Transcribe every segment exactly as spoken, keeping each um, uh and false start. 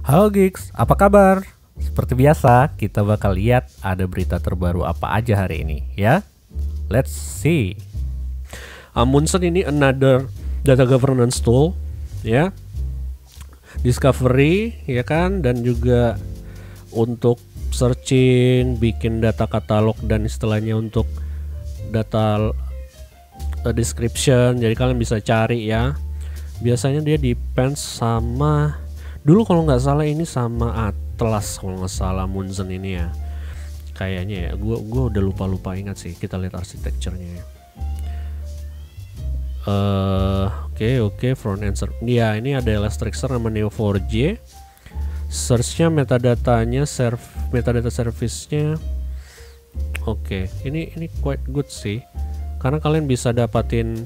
Halo Geeks, apa kabar? Seperti biasa, kita bakal lihat ada berita terbaru apa aja hari ini ya. Let's see. Amundsen ini another data governance tool ya. Discovery ya kan, dan juga untuk searching, bikin data katalog dan istilahnya untuk data description. Jadi kalian bisa cari ya. Biasanya dia depends sama, dulu kalau nggak salah ini sama Atlas kalau nggak salah Amundsen ini ya, kayaknya ya. Gue gua udah lupa lupa ingat sih. Kita lihat arsitekturnya ya. Oke uh, oke okay, okay, front end search ya, ini ada Elasticsearch sama Neo four J. Searchnya metadatanya, serv metadata servicenya. Oke, okay. ini ini quite good sih, karena kalian bisa dapatin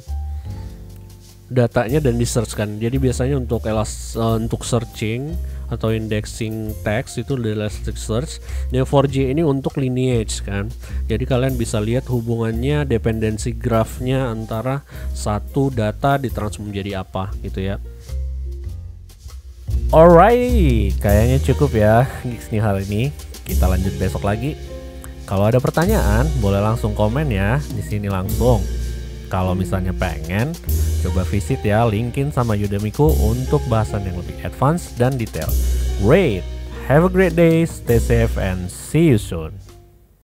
datanya dan disearchkan. Jadi biasanya untuk elas uh, untuk searching atau indexing text itu di Elasticsearch. Neo four J ini untuk lineage kan. Jadi kalian bisa lihat hubungannya, dependensi grafnya antara satu data ditransform menjadi apa gitu ya. Alright, kayaknya cukup ya Geeks nih hal ini. Kita lanjut besok lagi. Kalau ada pertanyaan boleh langsung komen ya di sini langsung. Kalau misalnya pengen, coba visit ya linkin sama Udemy-ku untuk bahasan yang lebih advance dan detail. Great, have a great day, stay safe and see you soon.